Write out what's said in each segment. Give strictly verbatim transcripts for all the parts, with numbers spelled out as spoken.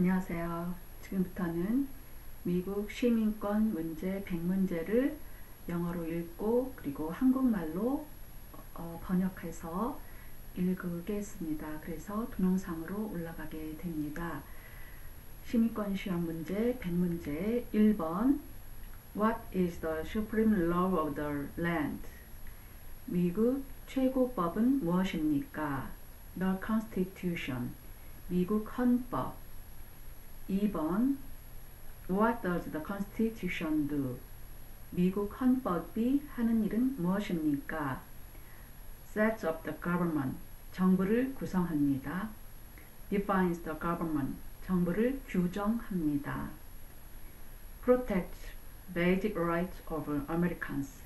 안녕하세요. 지금부터는 미국 시민권 문제 백 문제를 영어로 읽고 그리고 한국말로 어, 번역해서 읽겠습니다. 그래서 동영상으로 올라가게 됩니다. 시민권 시험 문제 백 문제 일 번 What is the supreme law of the land? 미국 최고법은 무엇입니까? The Constitution. 미국 헌법. 이 번 What does the Constitution do? 미국 헌법이 하는 일은 무엇입니까? Sets up the government. 정부를 구성합니다. Defines the government. 정부를 규정합니다. Protects basic rights of Americans.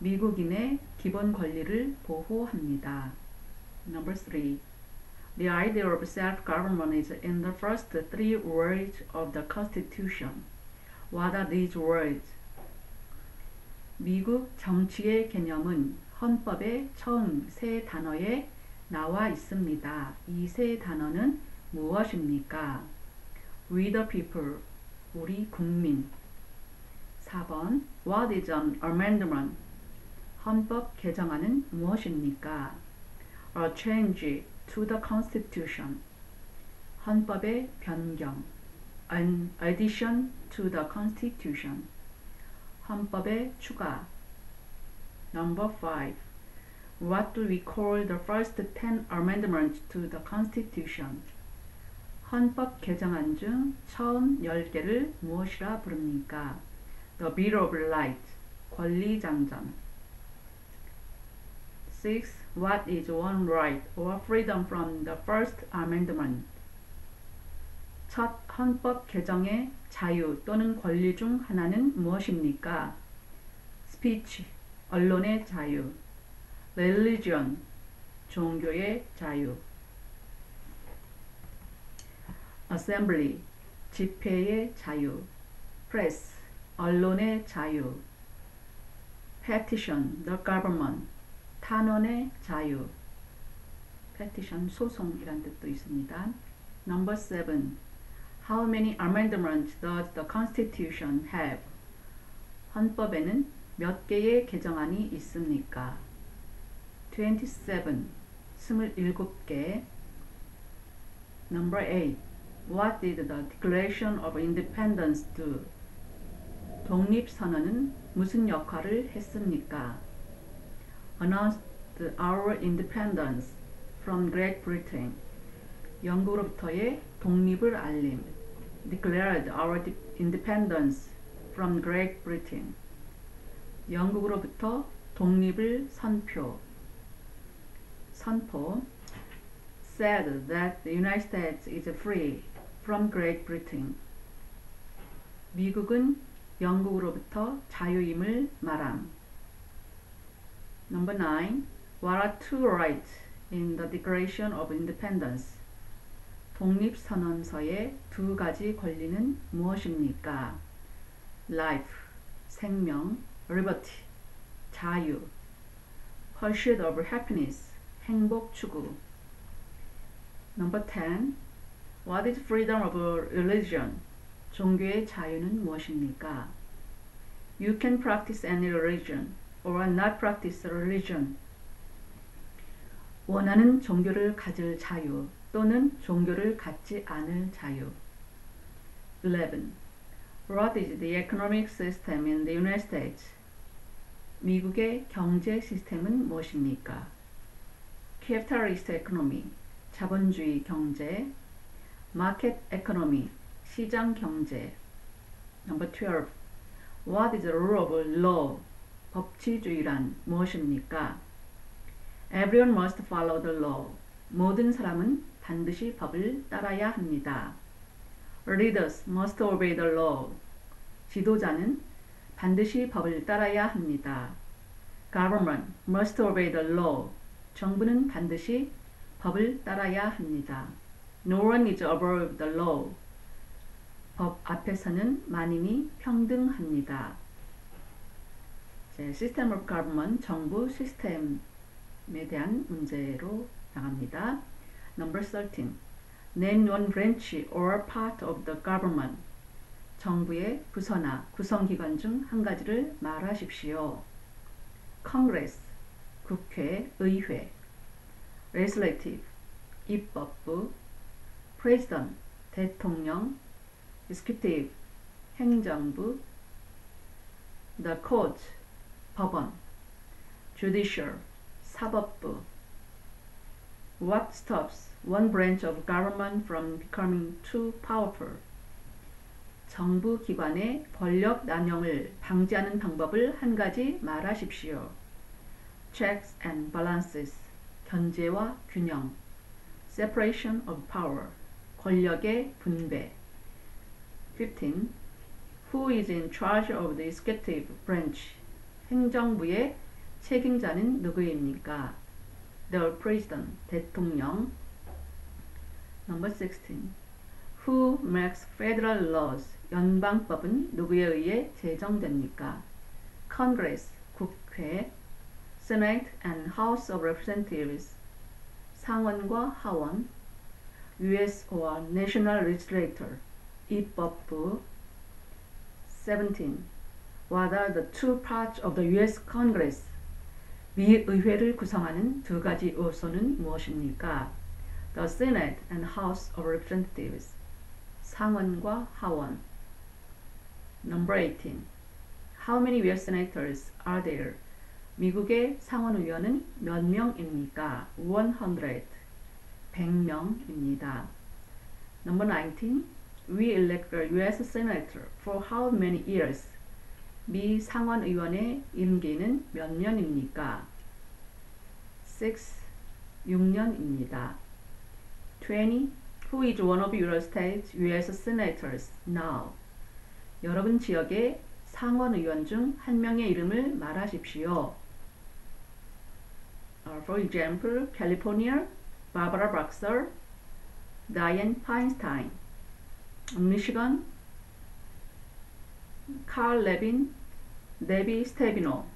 미국인의 기본 권리를 보호합니다. Number three. The idea of self-government is in the first three words of the Constitution. What are these words? 미국 정치의 개념은 헌법의 처음 세 단어에 나와 있습니다. 이 세 단어는 무엇입니까? We the people, 우리 국민. 사 번, What is an amendment? 헌법 개정안은 무엇입니까? A change to the Constitution. 헌법의 변경. An addition to the Constitution. 헌법의 추가. Number five. What do we call the first ten amendments to the Constitution? 헌법 개정안 중 처음 열 개를 무엇이라 부릅니까? The Bill of Rights. 권리장전. six. What is one right or freedom from the First Amendment? 첫 헌법 개정의 자유 또는 권리 중 하나는 무엇입니까? Speech, 언론의 자유. Religion, 종교의 자유. Assembly, 집회의 자유. Press, 언론의 자유. Petition, the government, 탄원의 자유. Petition, 소송이란 뜻도 있습니다. Number seven. How many amendments does the Constitution have? 헌법에는 몇 개의 개정안이 있습니까? twenty-seven, 스물일곱 개. Number eight. What did the Declaration of Independence do? 독립선언은 무슨 역할을 했습니까? Announced our independence from Great Britain. 영국으로부터의 독립을 알림. Declared our independence from Great Britain. 영국으로부터 독립을 선표. 선포. Said that the United States is free from Great Britain. 미국은 영국으로부터 자유임을 말함. Number nine. What are two rights in the Declaration of Independence? 독립선언서의 두 가지 권리는 무엇입니까? Life, 생명. Liberty, 자유. Pursuit of happiness, 행복 추구. Number ten. What is freedom of religion? 종교의 자유는 무엇입니까? You can practice any religion or not practice religion. 원하는 종교를 가질 자유 또는 종교를 갖지 않을 자유. eleven. What is the economic system in the United States? 미국의 경제 시스템은 무엇입니까? Capitalist economy, 자본주의 경제. Market economy, 시장 경제. Number twelve. What is the rule of law? 법치주의란 무엇입니까? Everyone must follow the law. 모든 사람은 반드시 법을 따라야 합니다. Leaders must obey the law. 지도자는 반드시 법을 따라야 합니다. Government must obey the law. 정부는 반드시 법을 따라야 합니다. No one is above the law. 법 앞에서는 만인이 평등합니다. System of Government, 정부 시스템에 대한 문제로 나갑니다. Number thirteen. 내 non-branch or part of the government, 정부의 부서나 구성기관 중 한 가지를 말하십시오. Congress, 국회, 의회. Legislative, 입법부. President, 대통령. Executive, 행정부. The court, 법원. Judicial, 사법부. What stops one branch of government from becoming too powerful? 정부 기관의 권력 남용을 방지하는 방법을 한 가지 말하십시오. Checks and balances, 견제와 균형. Separation of power, 권력의 분배. fifteen. Who is in charge of the executive branch? 행정부의 책임자는 누구입니까? The President, 대통령. Number sixteen. Who makes federal laws? 연방법은 누구에 의해 제정됩니까? Congress, 국회. Senate and House of Representatives, 상원과 하원. U S or National Legislature, 입법부. seventeen. What are the two parts of the U S Congress? 미 의회를 구성하는 두 가지 요소는 무엇입니까? The Senate and House of Representatives, 상원과 하원. Number eighteen. How many U S Senators are there? 미국의 상원의원은 몇 명입니까? one hundred, 백 명입니다. Number nineteen. We elect a U S Senator for how many years? 미 상원의원의 임기는 몇 년입니까? six, 육 년입니다. twenty. Who is one of your state's U S Senators now? 여러분 지역의 상원의원 중 한 명의 이름을 말하십시오. Uh, for example, California, Barbara Boxer, Diane Feinstein. Michigan, Carl Levin, Debbie Stabenow.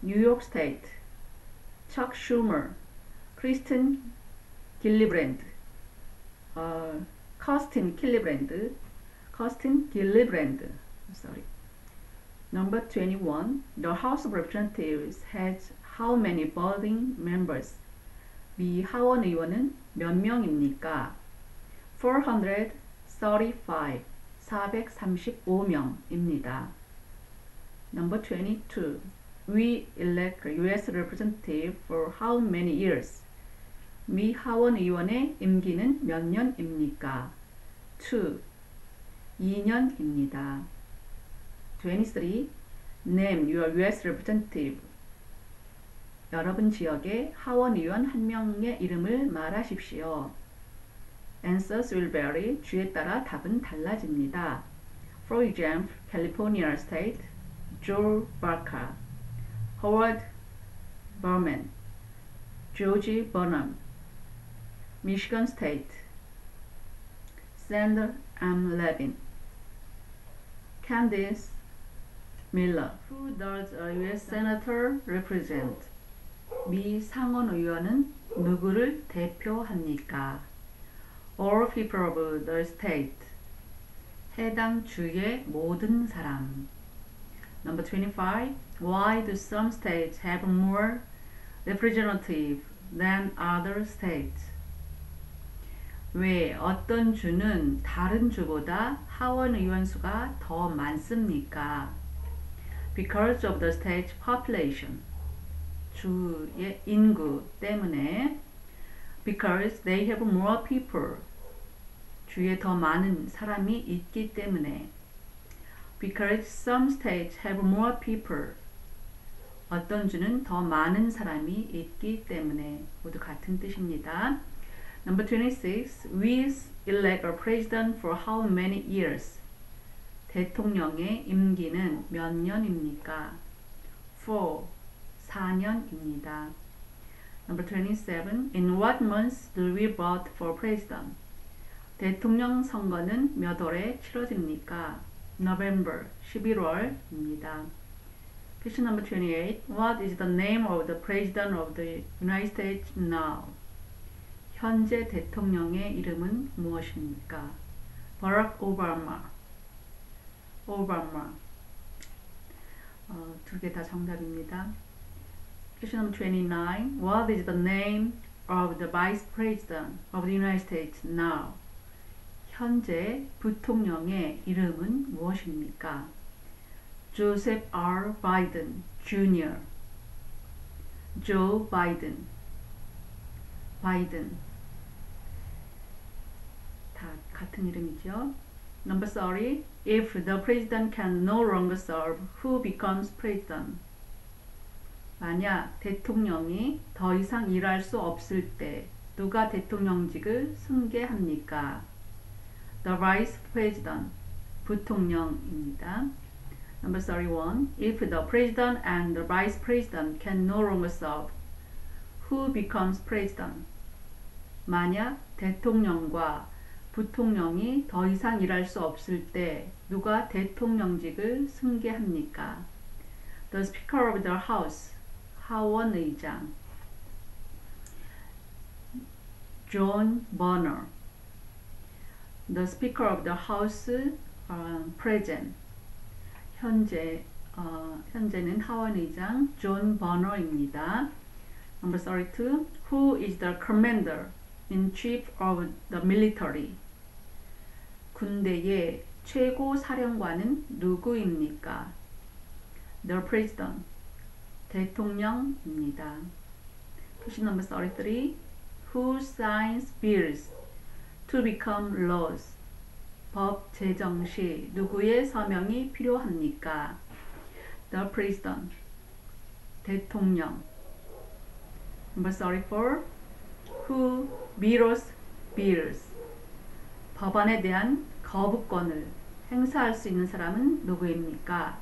New York State, Chuck Schumer, Kirsten Gillibrand, uh, Kirsten Gillibrand, Kirsten Gillibrand. Sorry. Number twenty-one. The House of Representatives has how many voting members? 미 하원 의원은 몇 명입니까? four hundred thirty-five, 사백삼십오 명입니다. Number twenty-two. We elect a U S representative for how many years? 미 하원 의원의 임기는 몇 년입니까? two, 이 년입니다. twenty-three. Name your U S representative. 여러분 지역의 하원 의원 한 명의 이름을 말하십시오. Answers will vary. 주에 따라 답은 달라집니다. For example, California State, Joe Baca, Howard Berman, George Burnham. Michigan State, Sandra M. Levin, Candice Miller. Who does a U S Senator represent? 미 상원의원은 누구를 대표합니까? All people of the state, 해당 주의 모든 사람. Number twenty-five. Why do some states have more representatives than other states? 왜 어떤 주는 다른 주보다 하원 의원 수가 더 많습니까? Because of the state's population, 주의 인구 때문에. Because they have more people, 주에 더 많은 사람이 있기 때문에. Because some states have more people, 어떤 주는 더 많은 사람이 있기 때문에. 모두 같은 뜻입니다. Number twenty-six. We elect a president for how many years? 대통령의 임기는 몇 년입니까? four, 사 년입니다. Number twenty-seven. In what months do we vote for president? 대통령 선거는 몇 월에 치러집니까? November, 십일월입니다. Question number twenty-eight. What is the name of the president of the United States now? 현재 대통령의 이름은 무엇입니까? Barack Obama. Obama. 어, 두 개 다 정답입니다. Question number twenty-nine. What is the name of the Vice President of the United States now? 현재 부통령의 이름은 무엇입니까? Joseph R. Biden, Junior Joe Biden. Biden. 다 같은 이름이죠. Number thirty. If the president can no longer serve, who becomes president? 만약 대통령이 더 이상 일할 수 없을 때 누가 대통령직을 승계합니까? The Vice President, 부통령입니다. Number thirty-one. If the President and the Vice President can no longer serve, who becomes President? 만약 대통령과 부통령이 더 이상 일할 수 없을 때 누가 대통령직을 승계합니까? The Speaker of the House, 하원 의장. John Boehner. The Speaker of the House, uh, present. 현재, 어, 현재는 하원의장 존 버너입니다. Number thirty-two. Who is the Commander in Chief of the Military? 군대의 최고 사령관은 누구입니까? The President, 대통령입니다. Question number thirty-three. Who signs bills to become laws? 법 제정 시 누구의 서명이 필요합니까? The President, 대통령. Number thirty-four. Who vetoes bills? 법안에 대한 거부권을 행사할 수 있는 사람은 누구입니까?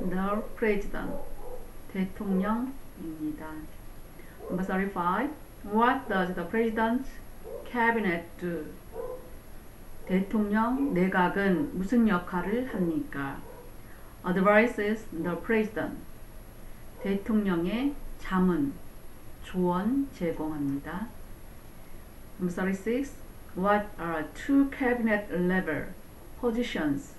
The President, 대통령입니다. Number thirty-five. What does the President's Cabinet do? 대통령 내각은 무슨 역할을 합니까? Advises the President. 대통령의 자문, 조언 제공합니다. thirty-six. What are two cabinet level positions?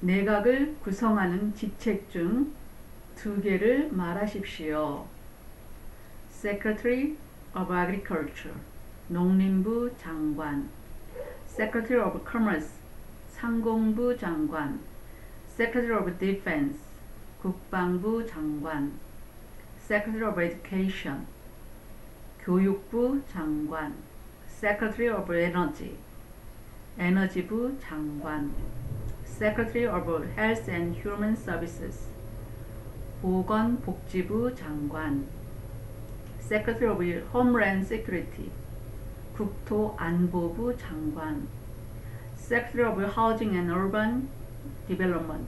내각을 구성하는 직책 중 두 개를 말하십시오. Secretary of Agriculture, 농림부 장관. Secretary of Commerce, 상공부 장관. Secretary of Defense, 국방부 장관. Secretary of Education, 교육부 장관. Secretary of Energy, 에너지부 장관. Secretary of Health and Human Services, 보건복지부 장관. Secretary of Homeland Security, 국토안보부 장관. Secretary of Housing and Urban Development,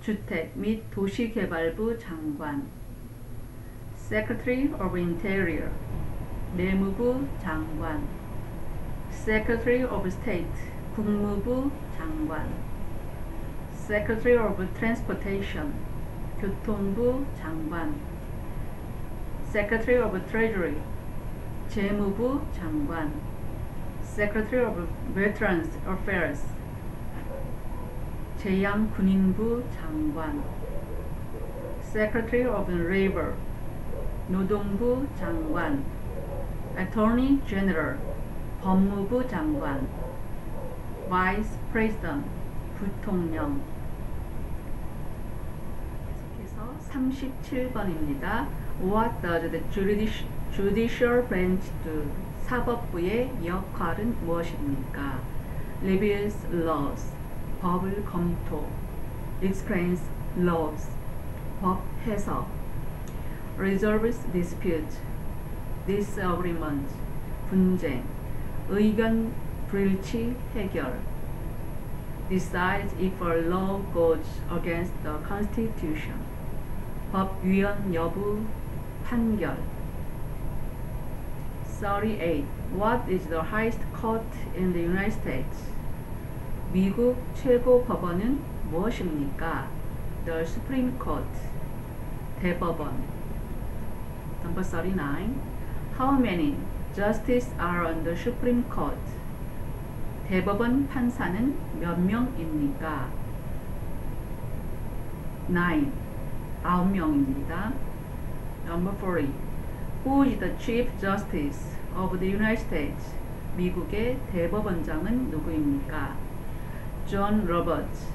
주택 및 도시개발부 장관. Secretary of Interior, 내무부 장관. Secretary of State, 국무부 장관. Secretary of Transportation, 교통부 장관. Secretary of Treasury, 재무부 장관. Secretary of Veterans Affairs, 재향군인부 장관. Secretary of Labor, 노동부 장관. Attorney General, 법무부 장관. Vice President, 부통령. 계속해서 thirty-seven번입니다. What does the judicial Judicial Branch do? 사법부의 역할은 무엇입니까? Reviews laws, 법을 검토. Explains laws, 법 해석. Resolves dispute, disagreement, 분쟁. 의견 불일치 해결. Decides if a law goes against the Constitution. 법 위헌 여부 판결. thirty-eight. What is the highest court in the United States? 미국 최고 법원은 무엇입니까? The Supreme Court, 대법원. Number thirty-nine. How many Justices are on the Supreme Court. 대법원 판사는 몇 명입니까? nine. 아홉 명입니다. Number forty. Who is the Chief Justice of the United States? 미국의 대법원장은 누구입니까? John Roberts.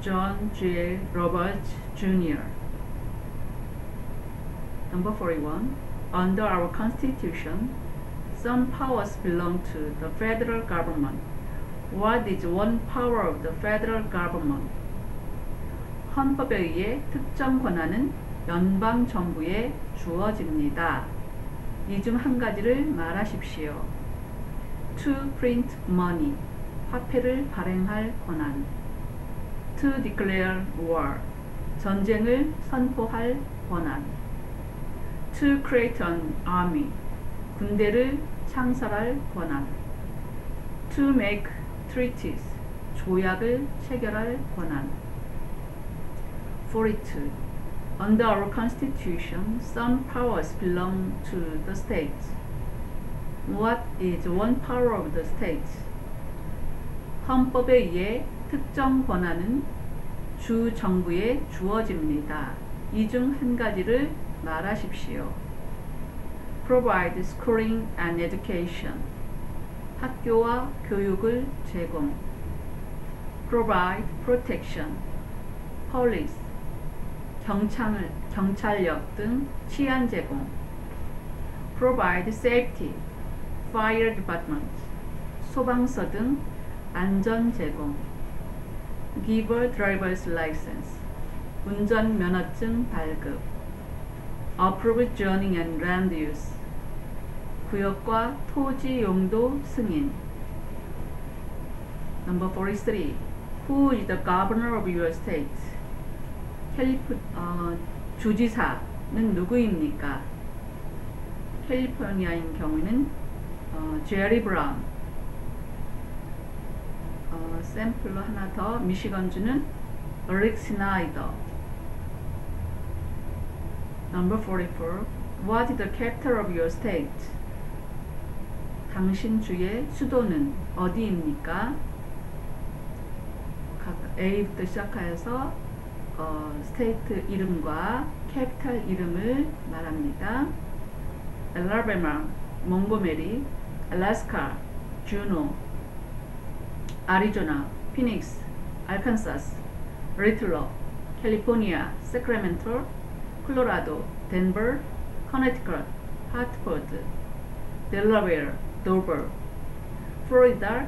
John G. Roberts Junior Number forty-one. Under our Constitution, some powers belong to the federal government. What is one power of the federal government? 헌법에 의해 특정 권한은 연방 정부에 주어집니다. 이 중 한 가지를 말하십시오. To print money, 화폐를 발행할 권한. To declare war, 전쟁을 선포할 권한. To create an army, 군대를 창설할 권한. To make treaties, 조약을 체결할 권한. forty-two. Under our Constitution, some powers belong to the states. What is one power of the states? 헌법에 의해 특정 권한은 주 정부에 주어집니다. 이 중 한 가지를 말하십시오. Provide schooling and education. 학교와 교육을 제공. Provide protection. Police. 경찰, 경찰력 등 치안 제공. Provide safety. Fire department. 소방서 등 안전 제공. Give a driver's license. 운전 면허증 발급. Approve zoning and land use. 구역과 토지 용도 승인. Number forty-three. Who is the governor of your state? 캘리포, 어, 주지사는 누구입니까? 캘리포니아인 경우는 어, 제리 브라운. 어, 샘플로 하나 더. 미시건주는 릭 스나이더. Number forty-four. What is the capital of your state? 당신 주의 수도는 어디입니까? 각 A부터 시작하여서 어, 스테이트 이름과 캐피탈 이름을 말합니다. 알라베마, 몽고메리, 알래스카, 주노, 아리조나, 피닉스, 알칸사스, 리틀러, 캘리포니아, 세크라멘토, 콜로라도, 덴버, 커네티컷, 하트포드, 델라웨어, 도버, 플로리다,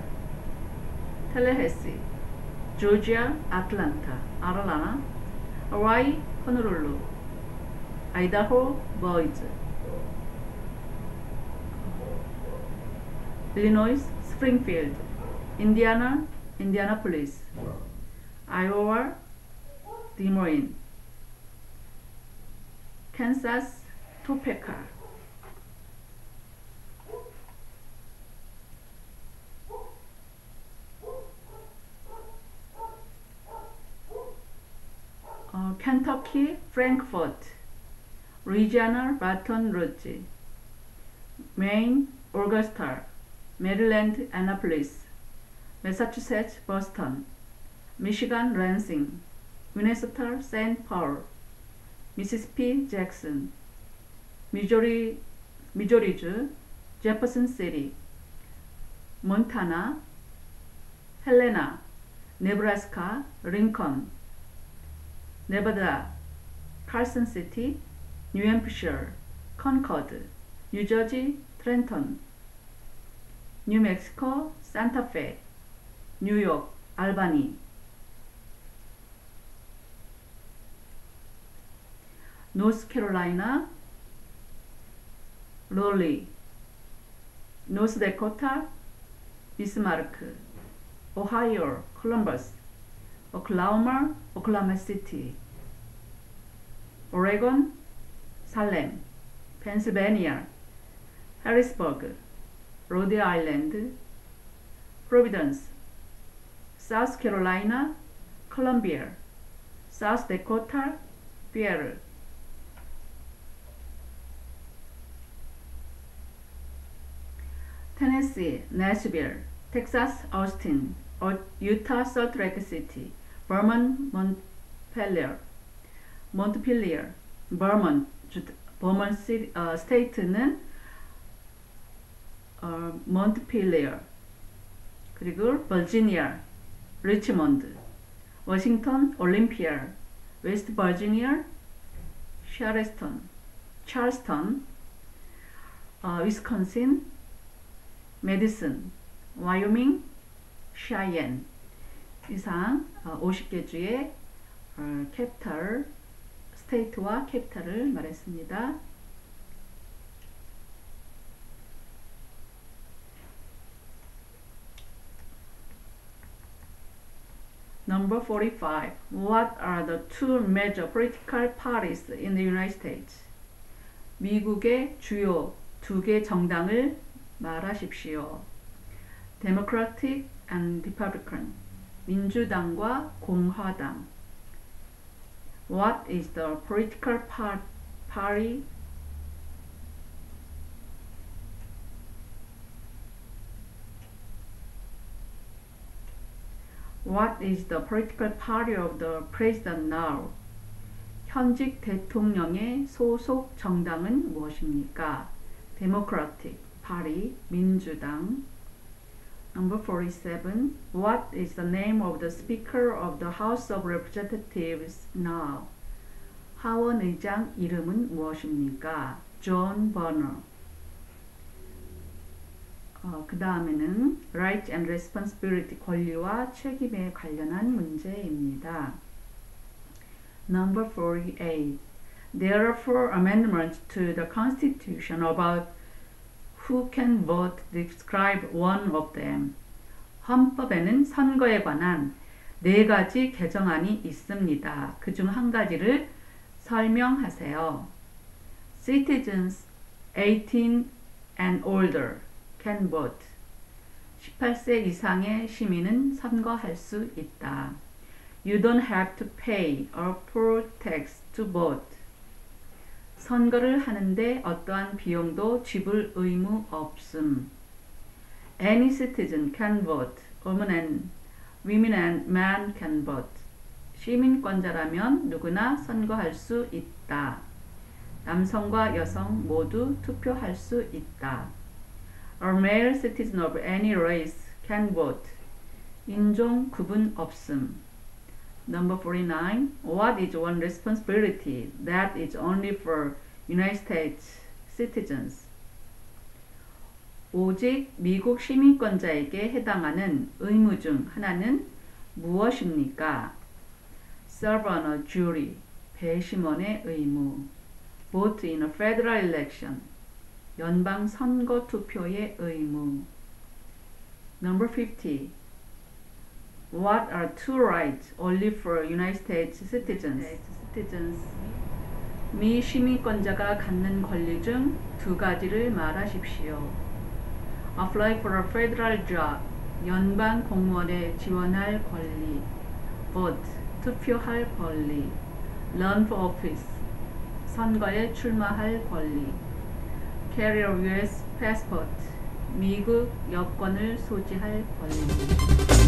텔레헤시, 조지아, 아틀란타, 아라라나, 하와이, 호놀룰루, 아이다호, 버이즈, 일리노이스, 스프링필드, 인디아나, 인디아나폴리스, 아이오와, 디모인, 캔사스, 토페카. 어, 켄터키, 프랭크포트, 리지아나, 바톤 루지, 메인, 오거스타, 메릴랜드, 애나폴리스, 매사추세츠, 버스턴, 미시간, 랜싱, 미네소타, 세인트 파울, 미시시피, 잭슨, 미조리, 미조리주, 제퍼슨 시티, 몬타나, 헬레나, 네브라스카, 링컨, 네바다, 칼슨 시티, 뉴햄프셔, 컨코드, 뉴저지, 트렌턴, 뉴멕시코, 산타페, 뉴욕, 알바니. 노스캐롤라이나, 롤리, 노스데코타, 비스마르크, 오하이오, 콜럼버스, 오클라호마, 오클라호마 시티, 오레곤, 살렘, 펜실베니아, 해리스버그, 로드아일랜드, 프로비던스, 사우스캐롤라이나, 콜롬비아, 사우스데코타, 피에르. Tennessee, Nashville, Texas, Austin, Utah, Salt Lake City, Vermont, Montpelier, Montpelier, Vermont, Vermont City, uh, State는 uh, Montpelier, 그리고 Virginia, Richmond, Washington, Olympia, West Virginia, Charleston, Charleston, uh, Wisconsin, Madison, Wyoming, Cheyenne. 이상 어, 오십 개 주의 어, 캐피털, 스테이트와 캐피털을 말했습니다. Number forty-five. What are the two major political parties in the United States? 미국의 주요 두 개 정당을 말하십시오. Democratic and Republican. 민주당과 공화당. What is the political party? What is the political party of the president now? 현직 대통령의 소속 정당은 무엇입니까? Democratic Party, 민주당. Number forty-seven. What is the name of the Speaker of the House of Representatives now? 하원 의장 이름은 무엇입니까? John Boehner. 어, 그 다음에는 Right and Responsibility, 권리와 책임에 관련한 문제입니다. Number forty-eight. There are four amendments to the Constitution about who can vote. Describe one of them. 헌법에는 선거에 관한 네 가지 개정안이 있습니다. 그중 한 가지를 설명하세요. Citizens eighteen and older can vote. 십팔 세 이상의 시민은 선거할 수 있다. You don't have to pay or poll tax to vote. 선거를 하는데 어떠한 비용도 지불 의무 없음. Any citizen can vote. Women and men can vote. 시민권자라면 누구나 선거할 수 있다. 남성과 여성 모두 투표할 수 있다. A male citizen of any race can vote. 인종 구분 없음. Number forty-nine. What is one responsibility that is only for United States citizens? 오직 미국 시민권자에게 해당하는 의무 중 하나는 무엇입니까? Serve on a jury, 배심원의 의무. Vote in a federal election, 연방 선거 투표의 의무. Number fifty. What are two rights only for United States citizens? citizens? 미 시민권자가 갖는 권리 중 두 가지를 말하십시오. Apply for a federal job, 연방 공무원에 지원할 권리. Vote, 투표할 권리. Run for office, 선거에 출마할 권리. Carry a U S passport, 미국 여권을 소지할 권리.